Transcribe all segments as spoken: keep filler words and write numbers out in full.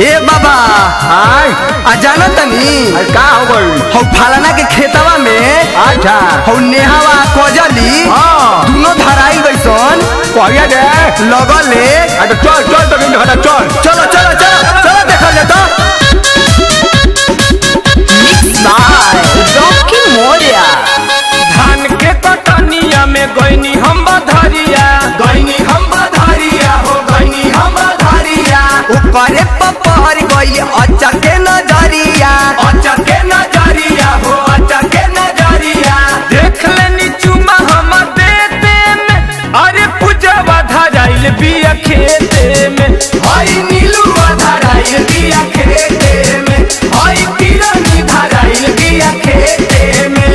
ए बाबा हाय अजाना तनी का होल हो फालना के खेतवा में आठा हो नेहावा कोजली हां दोनों धराइल बैसन कोया दे लगले अट चल चल तो हटा चल चलो चलो चलो चलो देखो ले तो मिक्स बाय रॉकी मोरिया धान के कटनिया में गइनी हम बधरिया गइनी हम बधरिया हो गइनी हम बधरिया ओकरे अच्छा के नजरिया अच्छा के नजरिया हो अच्छा के नजरिया देख लेनी चुमा हम देते में अरे पुजवा धराइल बिया खेते में हई नीलुआ धराइल बिया खेते में हई किरनी धराइल बिया खेते में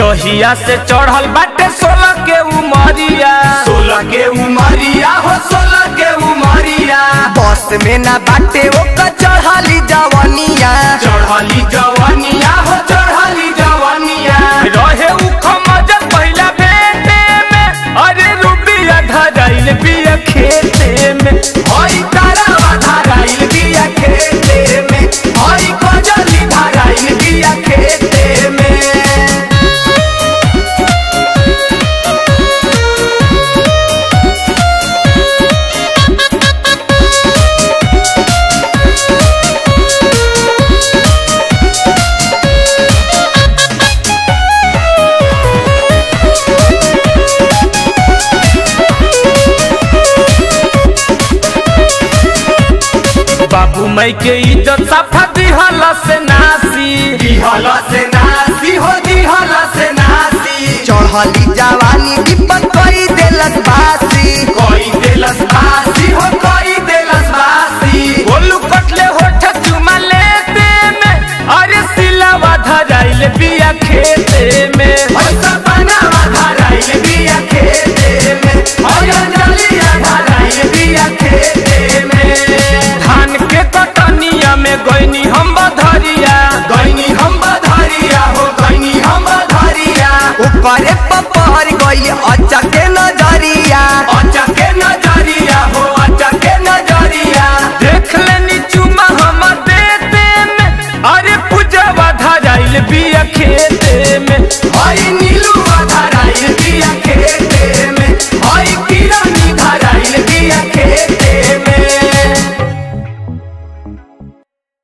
जहिया से चढ़ल बाटे सोलह के उमरिया सोलह के उमरिया हो सोलह के उमरिया बस में ना बाटे वो का चढ़ाली जवानिया चढ़ाली जवानिया हो चढ़ाली जवानिया रहे उखमज पहिला बेटे में अरे रुबिया धराइल बिया खेते में हई तारावा धराइल बिया खेते में हई कोजली धराइल बिया खेते में मई के इज्जत सफा दिहल से नासी दिहल से नासी हो दिहल से नासी चढ़ली जवानी दीपन कई देलक बास